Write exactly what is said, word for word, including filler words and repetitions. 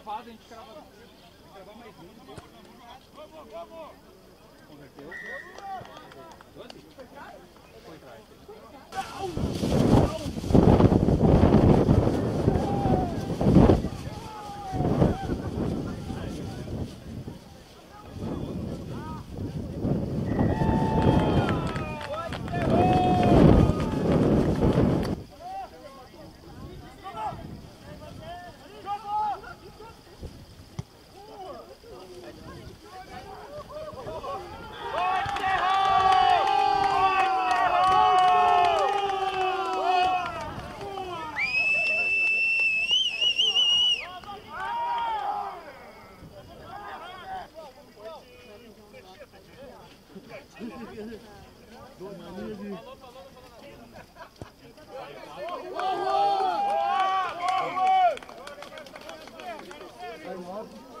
cravado, a gente crava. Vai cravar mais um. Vamos, vamos! Converteu. doze? Foi trás? Foi trás. Vai,